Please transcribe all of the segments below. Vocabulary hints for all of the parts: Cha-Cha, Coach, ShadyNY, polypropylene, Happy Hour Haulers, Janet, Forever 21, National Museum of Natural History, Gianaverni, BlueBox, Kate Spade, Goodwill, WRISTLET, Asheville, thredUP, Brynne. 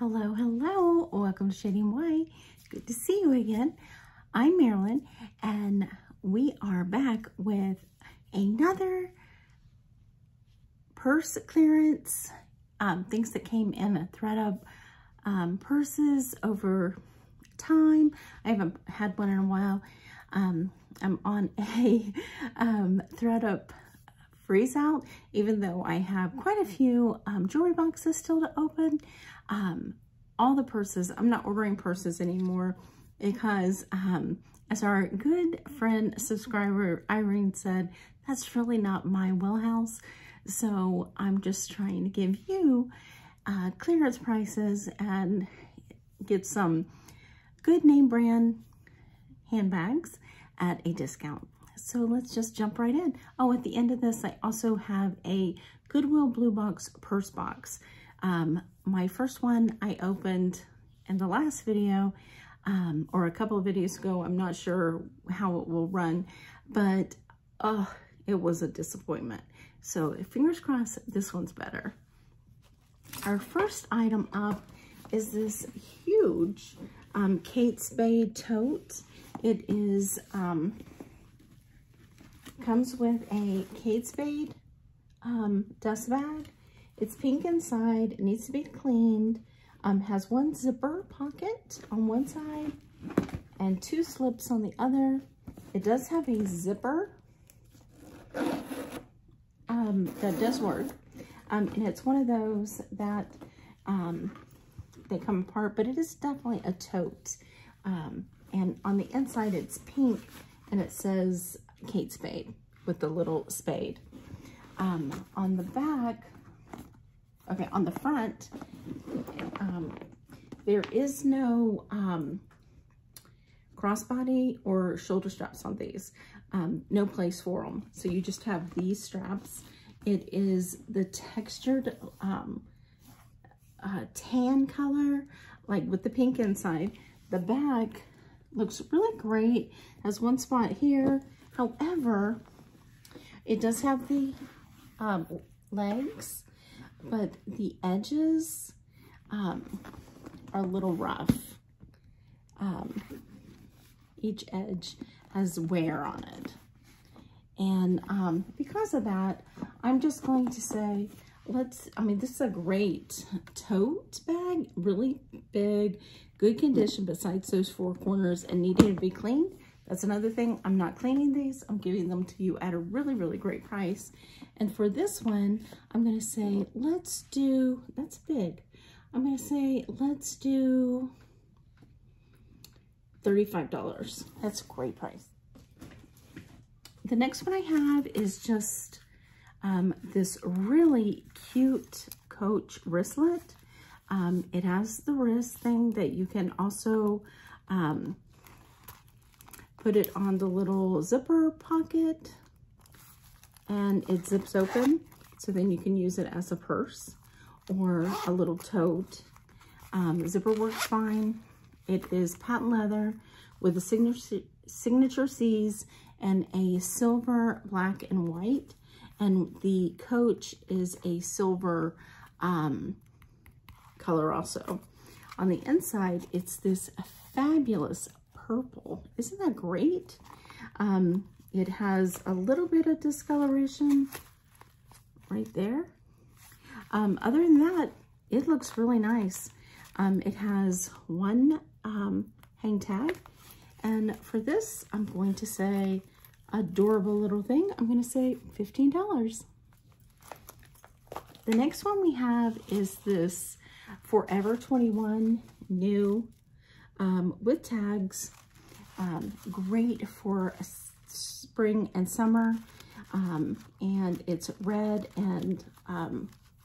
Hello, hello. Welcome to ShadyNY. It's good to see you again. I'm Marilyn, and we are back with another purse clearance, things that came in a thredUP purses over time. I haven't had one in a while. I'm on a thredUP freeze out, even though I have quite a few jewelry boxes still to open. All the purses, I'm not ordering purses anymore because as our good friend subscriber Irene said, that's really not my wheelhouse. So I'm just trying to give you clearance prices and get some good name brand handbags at a discount. So let's just jump right in. Oh, at the end of this, I also have a Goodwill Blue Box purse box. My first one I opened in the last video, or a couple of videos ago. I'm not sure how it will run, but oh, it was a disappointment. So fingers crossed, this one's better. Our first item up is this huge Kate Spade tote. It is, comes with a Kate Spade dust bag. It's pink inside, it needs to be cleaned. Has one zipper pocket on one side and two slips on the other. It does have a zipper that does work. And it's one of those that they come apart, but it is definitely a tote. And on the inside it's pink and it says Kate Spade with the little spade. On the back, okay, on the front, there is no crossbody or shoulder straps on these. No place for them. So you just have these straps. It is the textured tan color, like with the pink inside. The back looks really great. Has one spot here. However, it does have the legs, but the edges are a little rough. Each edge has wear on it. And because of that, I'm just going to say, this is a great tote bag, really big, good condition besides those four corners and needing to be cleaned. That's another thing. I'm not cleaning these. I'm giving them to you at a really, really great price. And for this one, I'm going to say, let's do, that's big. I'm going to say, let's do $35. That's a great price. The next one I have is just this really cute Coach wristlet. It has the wrist thing that you can also put it on the little zipper pocket and it zips open. So then you can use it as a purse or a little tote. Zipper works fine. It is patent leather with a signature C's and a silver, black, and white. And the Coach is a silver color also. On the inside, it's this fabulous purple. Isn't that great? It has a little bit of discoloration right there. Other than that, it looks really nice. It has one hang tag. And for this, I'm going to say, adorable little thing, I'm going to say $15. The next one we have is this Forever 21 new with tags. Great for spring and summer. And it's red and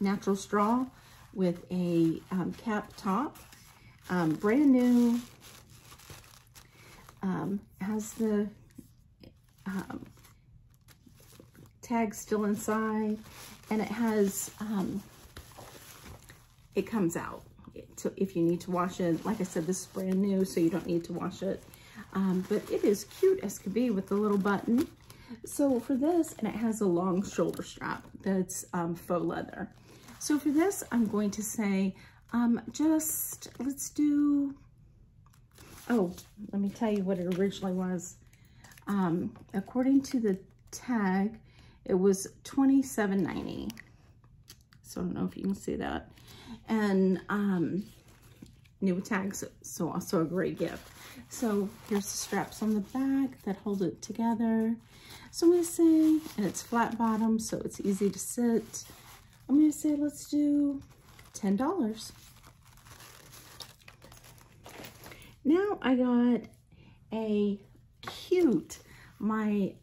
natural straw with a cap top. Brand new. Has the tag still inside, and it has, it comes out. So if you need to wash it, like I said, this is brand new, so you don't need to wash it. But it is cute as could be with the little button. So for this, and it has a long shoulder strap that's faux leather. So for this, I'm going to say Just let's do, oh, let me tell you what it originally was. According to the tag, it was $27.90. So I don't know if you can see that. And new tags, so also a great gift. So here's the straps on the back that hold it together. So I'm gonna say, and it's flat bottom, so it's easy to sit. I'm gonna say let's do $10. Now I got a cute, my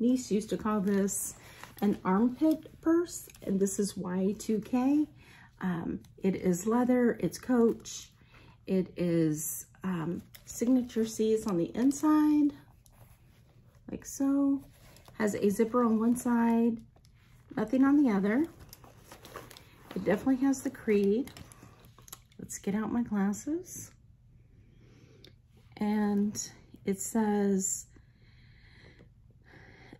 niece used to call this an armpit purse, and this is Y2K. It is leather, it's Coach, it is signature C's on the inside, like so. Has a zipper on one side, nothing on the other. It definitely has the creed. Let's get out my glasses. And it says,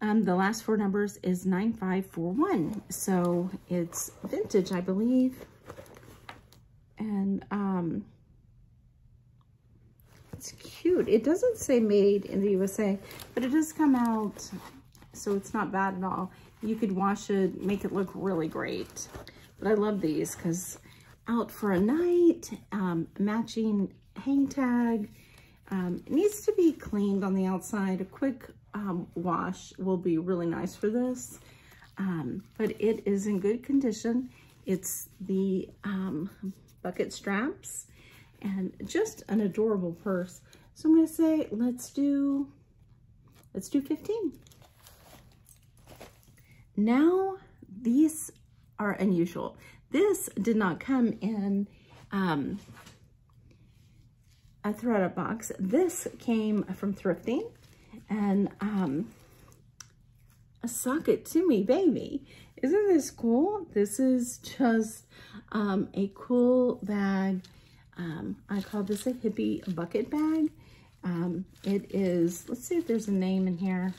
the last four numbers is 9541. So it's vintage, I believe. And it's cute. It doesn't say made in the USA, but it does come out, so it's not bad at all. You could wash it, make it look really great. But I love these because out for a night, matching hang tag. It needs to be cleaned on the outside. A quick wash will be really nice for this. But it is in good condition. It's the bucket straps and just an adorable purse. So I'm gonna say, let's do 15. Now these are unusual. This did not come in a thredUP box. This came from thrifting, and suck it to me, baby. Isn't this cool? This is just a cool bag. I call this a hippie bucket bag. It is, let's see if there's a name in here.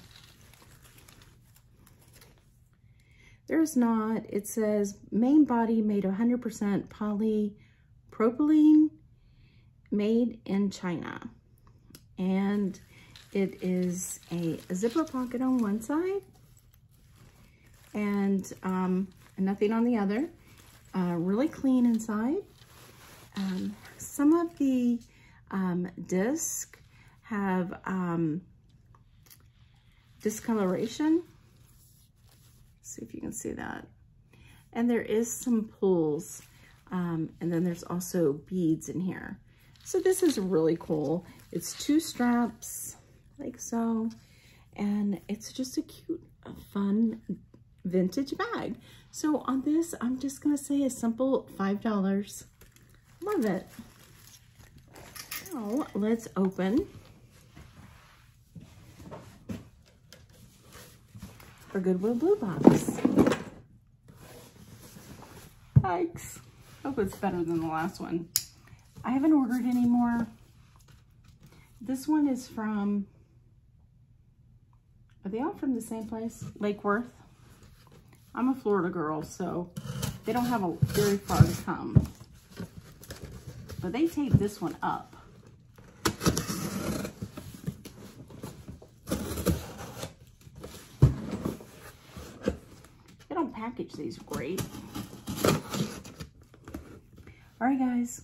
There's not. It says main body made 100% polypropylene, made in China. And it is a zipper pocket on one side and nothing on the other. Really clean inside. Some of the discs have discoloration. See if you can see that. And there is some pulls. And then there's also beads in here. So this is really cool. It's two straps, like so. And it's just a cute, fun, vintage bag. So on this, I'm just gonna say a simple $5. Love it. So let's open. For Goodwill Blue Box. Yikes. Hope it's better than the last one. I haven't ordered any more. This one is from, are they all from the same place? Lake Worth. I'm a Florida girl, so they don't have a very far to come. But they taped this one up. Package these great. All right, guys.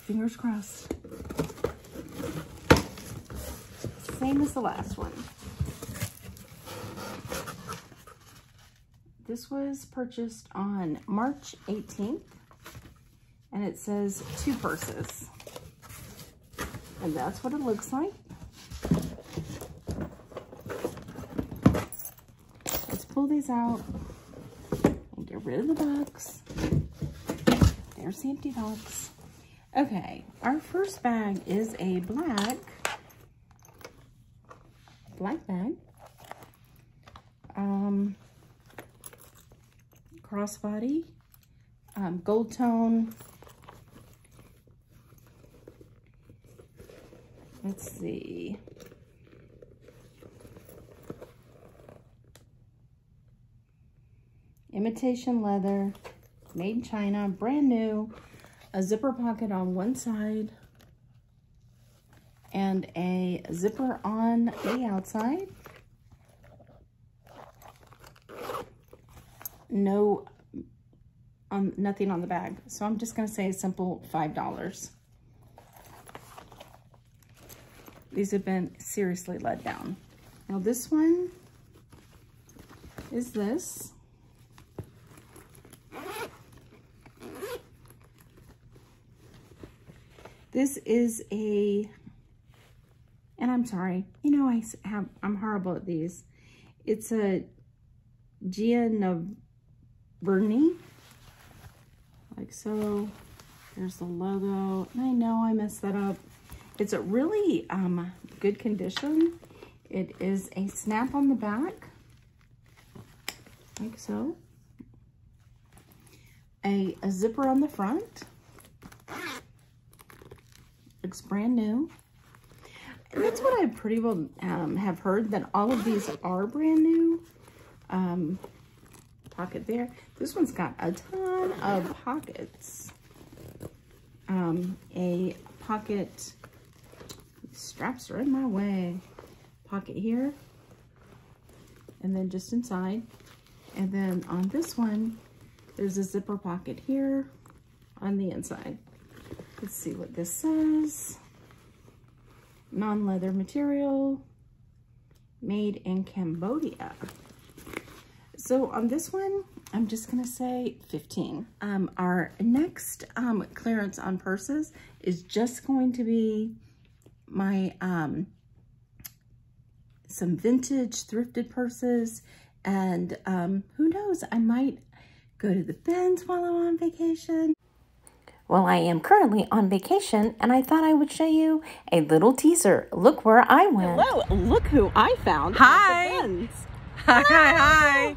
Fingers crossed. Same as the last one. This was purchased on March 18th, and it says two purses. And that's what it looks like. Pull these out and get rid of the box. There's the empty box. Okay, our first bag is a black bag. Crossbody, gold tone. Let's see. Imitation leather, made in China, brand new, a zipper pocket on one side and a zipper on the outside. No, nothing on the bag. So I'm just gonna say a simple $5. These have been seriously let down. Now this one is this. This is a, and I'm sorry, you know, I'm horrible at these. It's a Gianaverni, like so. There's the logo, and I know I messed that up. It's a really good condition. It is a snap on the back, like so. A zipper on the front. Looks brand new. And that's what I pretty well have heard, that all of these are brand new. Pocket there. This one's got a ton of pockets. A pocket, straps are in my way. Pocket here, and then just inside. And then on this one, there's a zipper pocket here on the inside. Let's see what this says. Non-leather material, made in Cambodia. So on this one, I'm just gonna say 15. Our next clearance on purses is just going to be my, some vintage thrifted purses. And who knows, I might go to the bins while I'm on vacation. Well, I am currently on vacation, and I thought I would show you a little teaser. Look where I went. Hello, look who I found. Hi. Hi, hi, hi.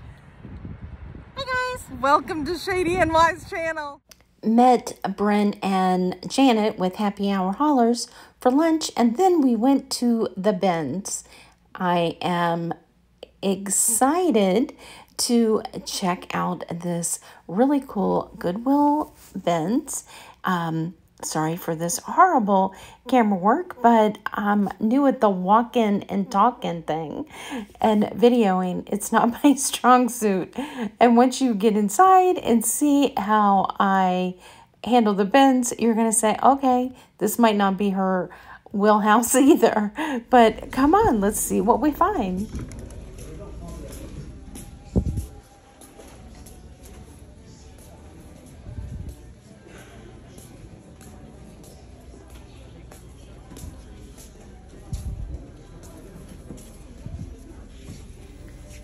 Hi, guys. Welcome to ShadyNY's channel. Met Brynne and Janet with Happy Hour Haulers for lunch, and then we went to the bins. I am excited to check out this really cool Goodwill bins. Sorry for this horrible camera work, but I'm new at the walking and talking thing, and videoing, it's not my strong suit. And once you get inside and see how I handle the bins, you're gonna say, okay, this might not be her wheelhouse either, but come on, let's see what we find.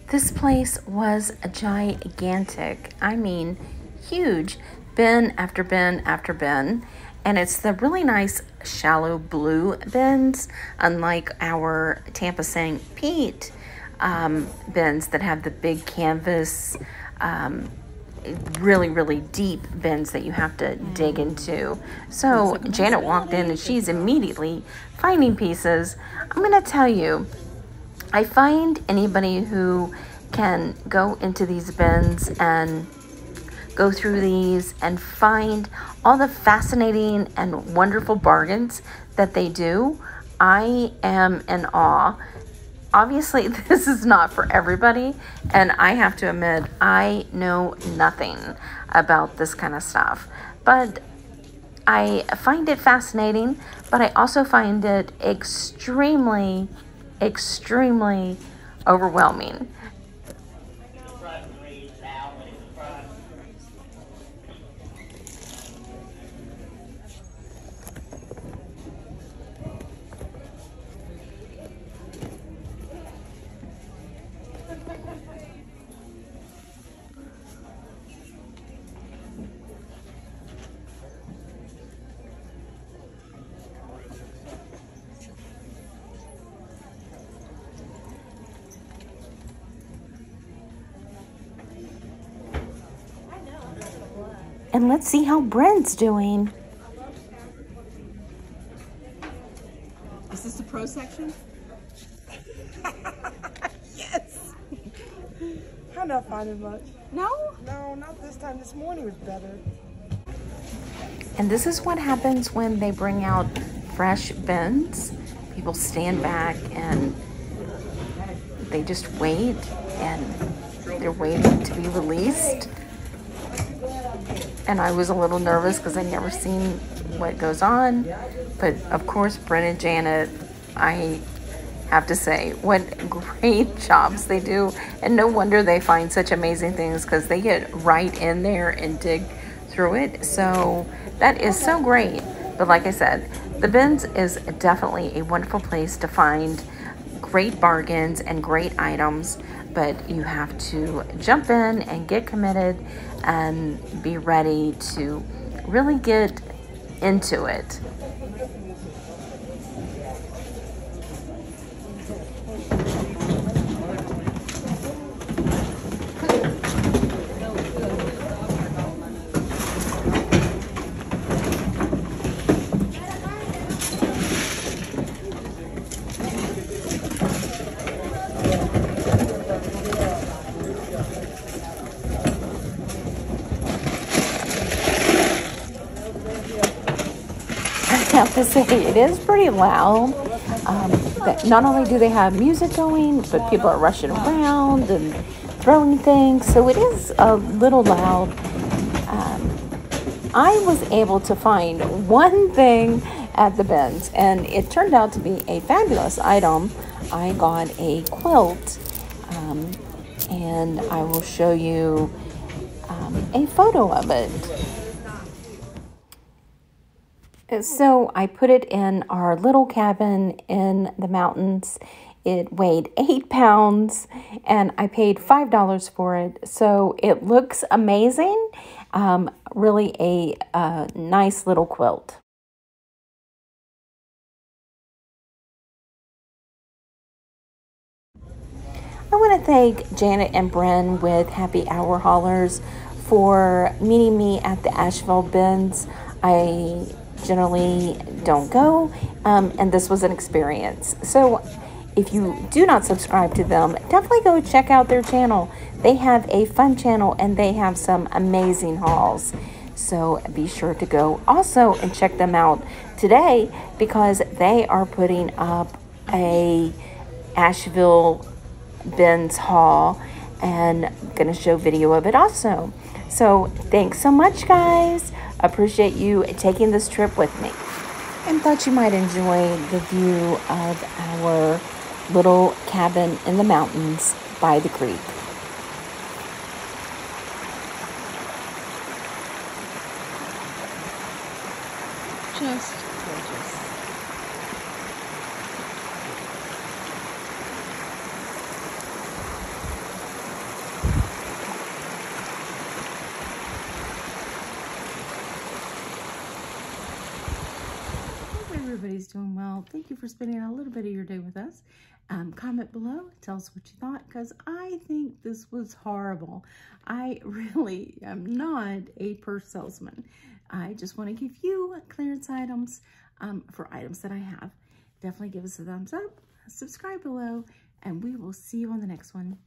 This place was gigantic. I mean, huge. Bin after bin after bin. And it's the really nice shallow blue bins, unlike our Tampa St. Pete bins that have the big canvas, really, really deep bins that you have to dig into. So Janet walked in and she's immediately finding pieces. I'm gonna tell you, I find anybody who can go into these bins and go through these and find all the fascinating and wonderful bargains that they do, I am in awe. Obviously, this is not for everybody, and I have to admit, I know nothing about this kind of stuff. But I find it fascinating, but I also find it extremely overwhelming. And let's see how Brynne's doing. Is this the pro section? Yes! I'm not finding much. No? No, not this time. This morning was better. And this is what happens when they bring out fresh bins. People stand back and they just wait, and they're waiting to be released. And I was a little nervous because I'd never seen what goes on. But of course, Brynne and Janet, I have to say, what great jobs they do. And no wonder they find such amazing things, because they get right in there and dig through it. So that is so great. But like I said, the bins is definitely a wonderful place to find great bargains and great items. But you have to jump in and get committed and be ready to really get into it. Have to say, it is pretty loud. Not only do they have music going, but people are rushing around and throwing things, so it is a little loud. I was able to find one thing at the bins, and it turned out to be a fabulous item. I got a quilt, and I will show you a photo of it. So I put it in our little cabin in the mountains. It weighed 8 pounds, and I paid $5 for it. So it looks amazing. Really a nice little quilt. I want to thank Janet and Brynne with Happy Hour Haulers for meeting me at the Asheville bins. I generally don't go, and this was an experience. So if you do not subscribe to them, definitely go check out their channel. They have a fun channel, and they have some amazing hauls, so be sure to go also and check them out today, because they are putting up a Asheville bins haul, and gonna show video of it also. So thanks so much, guys. Appreciate you taking this trip with me, and thought you might enjoy the view of our little cabin in the mountains by the creek. Just gorgeous. Everybody's doing well. Thank you for spending a little bit of your day with us. Comment below, tell us what you thought, because I think this was horrible. I really am not a purse salesman. I just want to give you clearance items for items that I have. Definitely give us a thumbs up, subscribe below, and we will see you on the next one.